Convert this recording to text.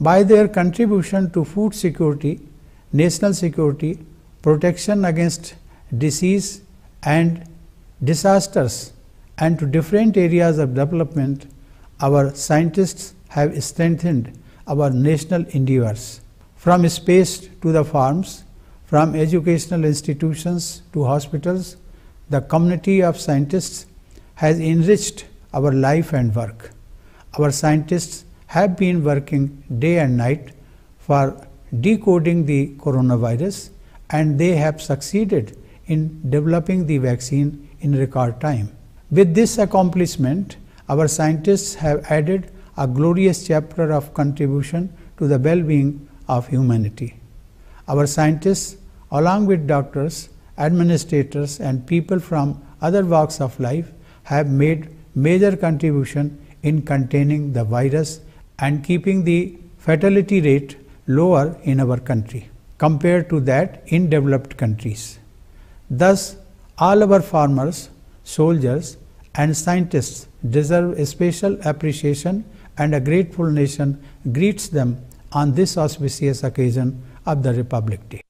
by their contribution to food security, national security, protection against disease and disasters, and to different areas of development, our scientists have strengthened our national endeavors. From space to the farms, from educational institutions to hospitals, the community of scientists has enriched our life and work. Our scientists have been working day and night for decoding the coronavirus, and they have succeeded in developing the vaccine in record time. With this accomplishment, our scientists have added a glorious chapter of contribution to the well-being of humanity. Our scientists, along with doctors, administrators, and people from other walks of life, have made major contribution in containing the virus and keeping the fatality rate lower in our country compared to that in developed countries. Thus, all our farmers, soldiers, and scientists deserve a special appreciation, and a grateful nation greets them on this auspicious occasion of the Republic Day.